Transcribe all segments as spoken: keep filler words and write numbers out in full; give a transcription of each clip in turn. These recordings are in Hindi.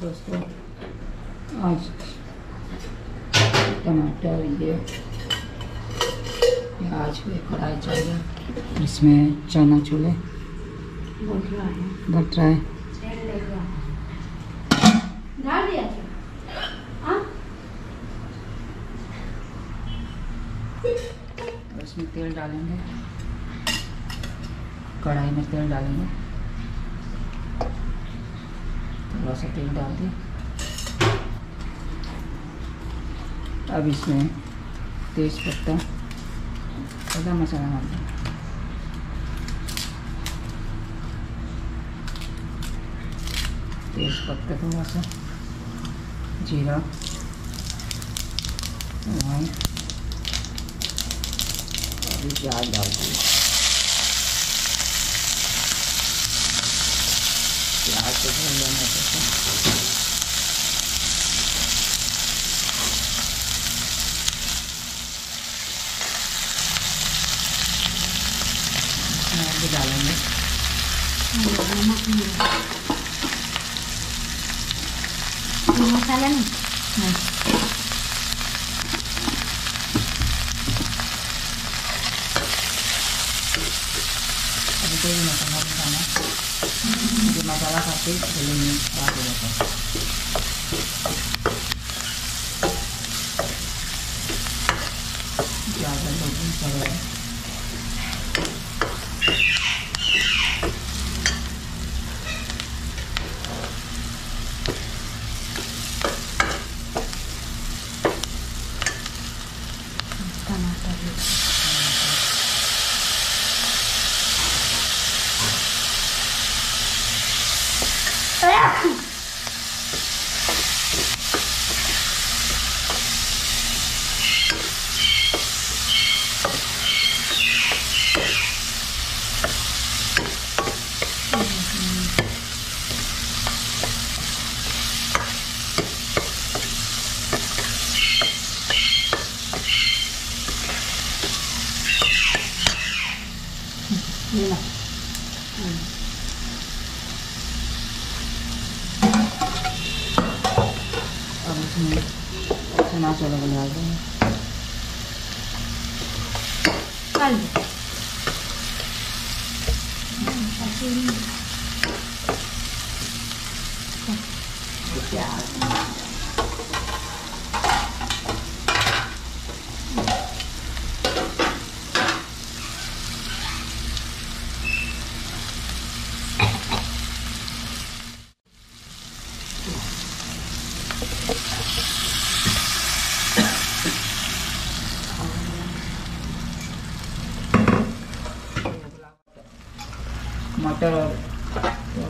दोस्तों आज टमाटर ये प्याज भी कढ़ाई चाहिए, इसमें चना छोले बट रहा है। डाल दिया और इसमें तेल डालेंगे, कढ़ाई में तेल डालेंगे, थोड़ा सा तेल डाल दिया। अब इसमें तेज पत्ता, गरम मसाला डाल दें, तेज पत्ता, थोड़ा सा जीरा, लौंग और प्याज डाल दें। प्याज को भून लेना चाहिए। डालेंगे मसाला नहीं, अभी कोई मसाला खाना, जो मसाला खाते छोले में खराब हो जाता है। ज़्यादा लोग कर रहे हैं चना छोले बना रहे हैं। मटर और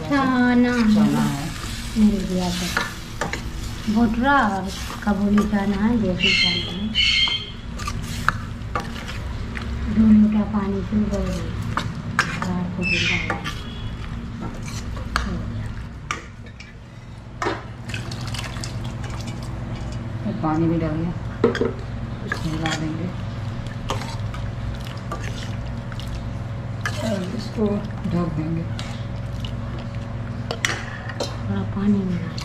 चना चना है मिल गया था, भुट्टा और काबुली चना है, देसी चना है, दोनों का पानी से बहुत पानी भी डाल दिया, मिला देंगे और इसको ढक देंगे, थोड़ा पानी मिला